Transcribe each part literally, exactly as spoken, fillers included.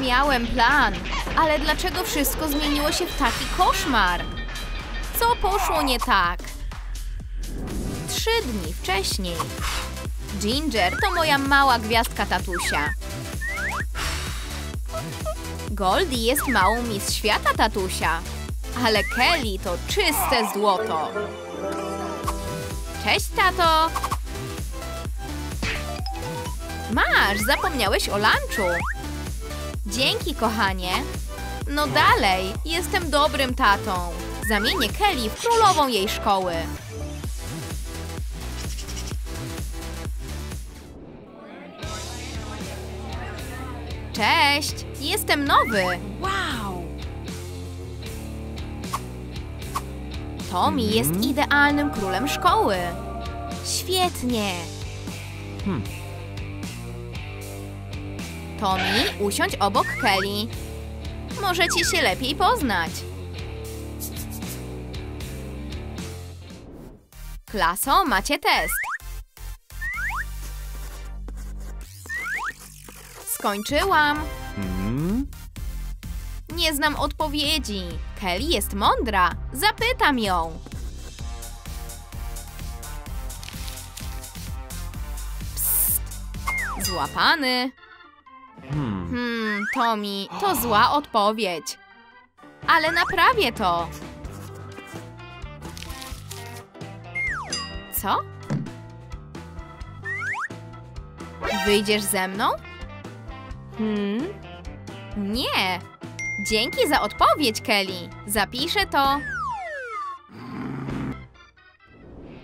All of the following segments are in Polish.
Miałem plan, ale dlaczego wszystko zmieniło się w taki koszmar? Co poszło nie tak? Trzy dni wcześniej. Ginger to moja mała gwiazdka tatusia. Goldie jest małą Miss Świata tatusia. Ale Kelly to czyste złoto. Cześć, tato! Masz, zapomniałeś o lunchu. Dzięki, kochanie. No dalej, jestem dobrym tatą. Zamienię Kelly w królową jej szkoły. Cześć, jestem nowy. Wow! Tommy jest idealnym królem szkoły. Świetnie. Hmm. Tommy, usiądź obok Kelly. Możecie się lepiej poznać. Klaso, macie test. Skończyłam. Nie znam odpowiedzi. Kelly jest mądra. Zapytam ją. Psst. Złapany. Hmm, Tommy, to zła odpowiedź. Ale naprawię to. Co? Wyjdziesz ze mną? Hmm? Nie. Dzięki za odpowiedź, Kelly. Zapiszę to.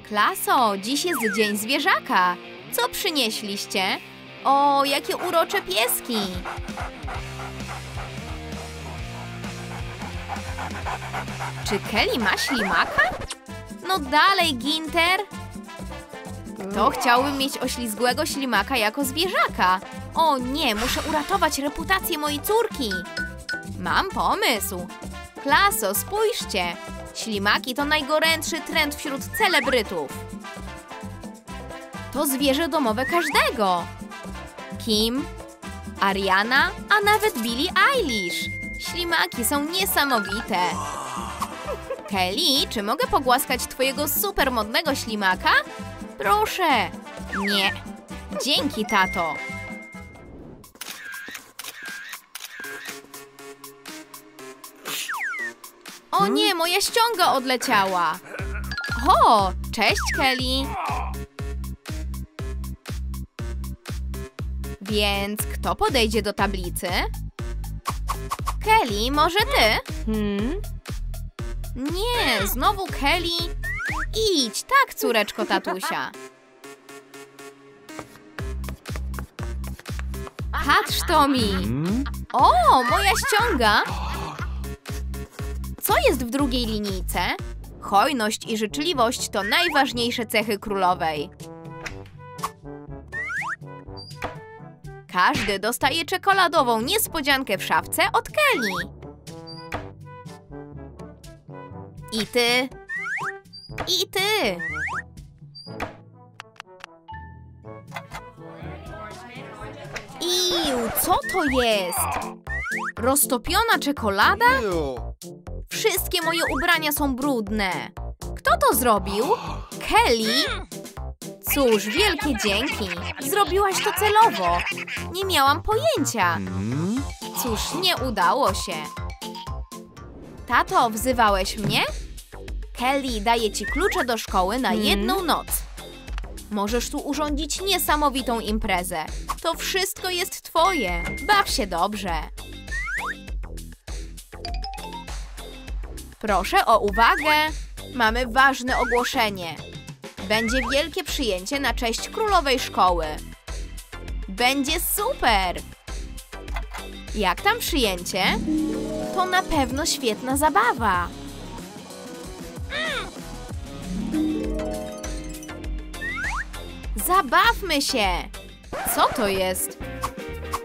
Klaso, dziś jest Dzień Zwierzaka. Co przynieśliście? O, jakie urocze pieski! Czy Kelly ma ślimaka? No dalej, Ginter! Kto chciałby mieć oślizgłego ślimaka jako zwierzaka? O nie, muszę uratować reputację mojej córki! Mam pomysł! Klaso, spójrzcie! Ślimaki to najgorętszy trend wśród celebrytów. To zwierzę domowe każdego. Kim, Ariana, a nawet Billie Eilish. Ślimaki są niesamowite. Kelly, czy mogę pogłaskać twojego supermodnego ślimaka? Proszę. Nie. Dzięki, tato. O nie, moja ściąga odleciała. O, cześć, Kelly. Więc kto podejdzie do tablicy? Kelly, może ty? Hmm? Nie, znowu Kelly. Idź, tak, córeczko tatusia. Patrz, Tommy. O, moja ściąga. Co jest w drugiej linijce? Hojność i życzliwość to najważniejsze cechy królowej. Każdy dostaje czekoladową niespodziankę w szafce od Kelly. I ty. I ty. Iu, co to jest? Roztopiona czekolada? Wszystkie moje ubrania są brudne. Kto to zrobił? Kelly? Cóż, wielkie dzięki. Zrobiłaś to celowo. Nie miałam pojęcia. Cóż, nie udało się. Tato, wzywałeś mnie? Kelly daje ci klucze do szkoły na jedną noc. Możesz tu urządzić niesamowitą imprezę. To wszystko jest twoje. Baw się dobrze. Proszę o uwagę. Mamy ważne ogłoszenie. Będzie wielkie przyjęcie na cześć królowej szkoły. Będzie super! Jak tam przyjęcie? To na pewno świetna zabawa. Zabawmy się! Co to jest?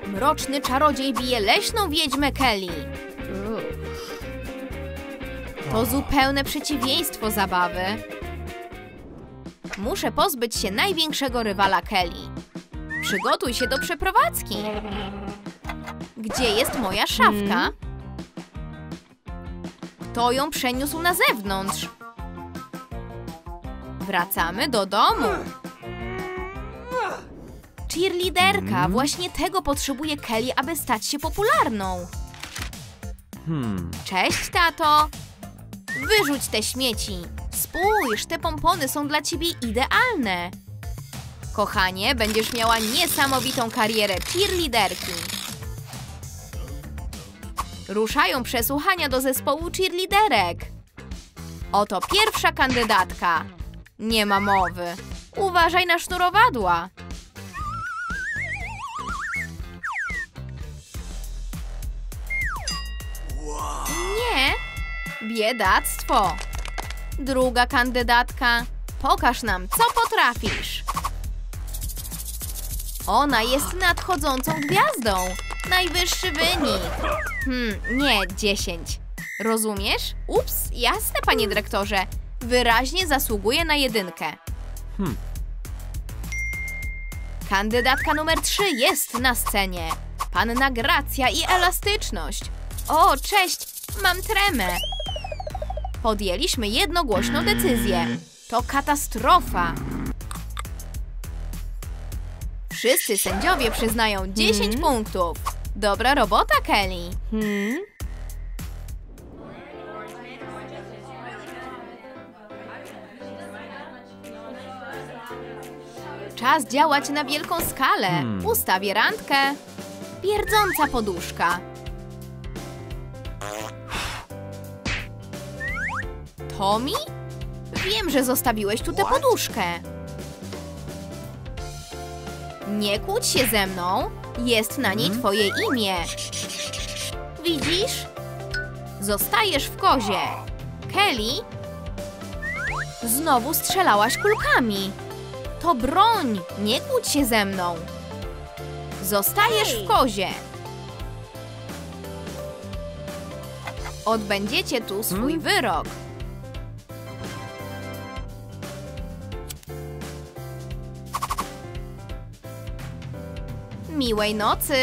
Mroczny czarodziej bije leśną wiedźmę Kelly. To zupełne przeciwieństwo zabawy. Muszę pozbyć się największego rywala Kelly. Przygotuj się do przeprowadzki. Gdzie jest moja szafka? Kto ją przeniósł na zewnątrz? Wracamy do domu. Cheerleaderka. Właśnie tego potrzebuje Kelly, aby stać się popularną. Cześć, tato. Wyrzuć te śmieci. Spójrz, te pompony są dla ciebie idealne. Kochanie, będziesz miała niesamowitą karierę cheerleaderki. Ruszają przesłuchania do zespołu cheerleaderek. Oto pierwsza kandydatka. Nie ma mowy. Uważaj na sznurowadła. Nie. Biedactwo. Druga kandydatka. Pokaż nam, co potrafisz. Ona jest nadchodzącą gwiazdą. Najwyższy wynik. Hmm, nie, dziesięć. Rozumiesz? Ups, jasne, panie dyrektorze. Wyraźnie zasługuje na jedynkę. Hmm. Kandydatka numer trzy jest na scenie. Panna gracja i elastyczność. O, cześć, mam tremę. Podjęliśmy jednogłośną decyzję. To katastrofa. Wszyscy sędziowie przyznają dziesięć hmm. punktów. Dobra robota, Kelly. Hmm. Czas działać na wielką skalę. Hmm. Ustawię randkę. Pierdząca poduszka. Tommy? Wiem, że zostawiłeś tu tę poduszkę. Nie kłóć się ze mną. Jest na niej twoje imię. Widzisz? Zostajesz w kozie. Kelly? Znowu strzelałaś kulkami. To broń. Nie kłóć się ze mną. Zostajesz w kozie. Odbędziecie tu swój wyrok. Miłej nocy!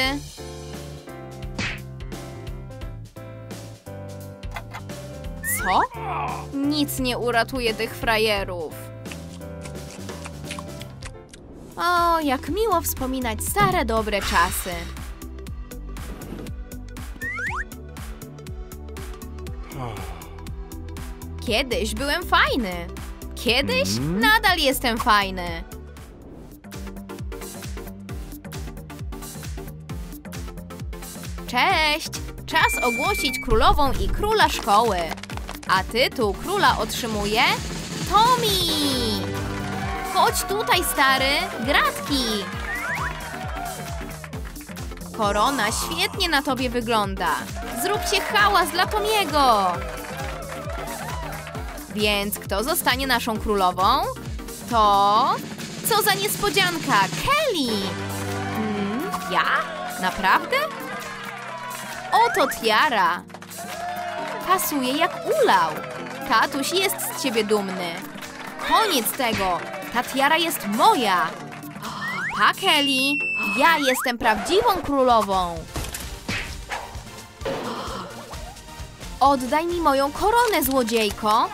Co? Nic nie uratuje tych frajerów. O, jak miło wspominać stare, dobre czasy. Kiedyś byłem fajny. Kiedyś nadal jestem fajny. Cześć! Czas ogłosić królową i króla szkoły. A tytuł króla otrzymuje... Tommy! Chodź tutaj, stary! Gratki! Korona świetnie na tobie wygląda. Zróbcie hałas dla Tommy'ego! Więc kto zostanie naszą królową? To... Co za niespodzianka! Kelly! Hmm, ja? Naprawdę? Oto tiara. Pasuje jak ulał. Tatuś jest z ciebie dumny. Koniec tego. Ta tiara jest moja. Pa, Kelly. Ja jestem prawdziwą królową. Oddaj mi moją koronę, złodziejko.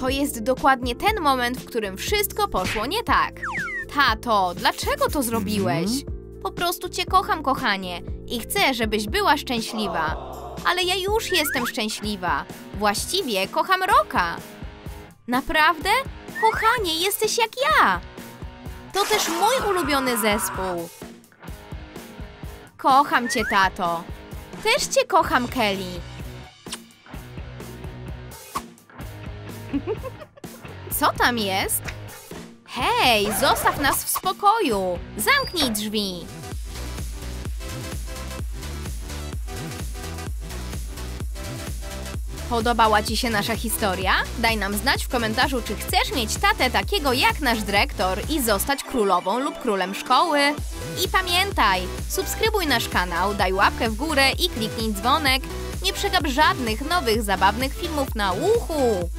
To jest dokładnie ten moment, w którym wszystko poszło nie tak. Tato, dlaczego to zrobiłeś? Po prostu cię kocham, kochanie. I chcę, żebyś była szczęśliwa. Ale ja już jestem szczęśliwa. Właściwie kocham Rocka. Naprawdę? Kochanie, jesteś jak ja. To też mój ulubiony zespół. Kocham cię, tato. Też cię kocham, Kelly. Co tam jest? Hej, zostaw nas w spokoju! Zamknij drzwi! Podobała ci się nasza historia? Daj nam znać w komentarzu, czy chcesz mieć tatę takiego jak nasz dyrektor i zostać królową lub królem szkoły. I pamiętaj, subskrybuj nasz kanał, daj łapkę w górę i kliknij dzwonek. Nie przegap żadnych nowych, zabawnych filmów na uchu!